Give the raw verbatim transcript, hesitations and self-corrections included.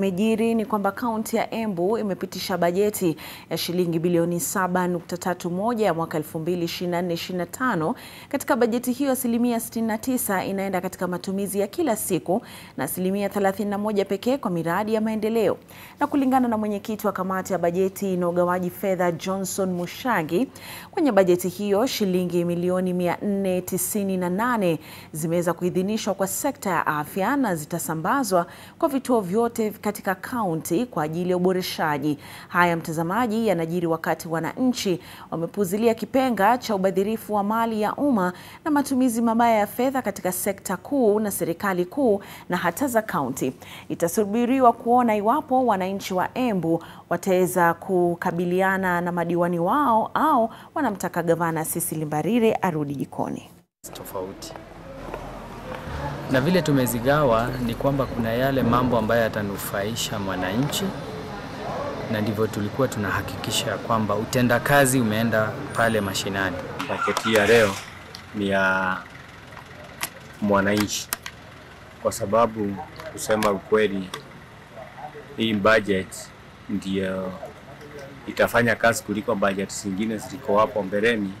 Mejiri ni kwamba kaunti ya Embu imepitisha bajeti ya shilingi bilioni saba nukta tatu moja ya mwaka elfu mbili ishirini na nne ishirini na tano. Katika bajeti hiyo asilimia sitini na tisa inaenda katika matumizi ya kila siku na asilimia thelathini na moja pekee kwa miradi ya maendeleo. Na kulingana na mwenyekiti wa kamati ya bajeti na ugawaji fedha Johnson Mushagi, kwenye bajeti hiyo shilingi milioni mia nne tisini na nane zimeweza kuidhinishwa kwa sekta ya afya na zitasambazwa kwa vituo vyote katika kaunti kwa ajili ya uboreshaji. Haya, mtazamaji, yanajiri wakati wananchi wamepuzilia kipenga cha ubadhirifu wa mali ya umma na matumizi mabaya ya fedha katika sekta kuu na serikali kuu na hata za kaunti. Itasubiriwa kuona iwapo wananchi wa Embu wataweza kukabiliana na madiwani wao au wanamtaka gavana Sisili Mbarire arudi jikoni. Tofauti. Na vile tumezigawa ni kwamba kuna yale mambo ambayo yatanufaisha mwananchi, na ndivyo tulikuwa tunahakikisha kwamba utendakazi umeenda pale mashinani. Paketi ya leo ni ya mwananchi, kwa sababu kusema ukweli hii budget ndiyo itafanya kazi kuliko budget zingine ziliko hapo mbeleni.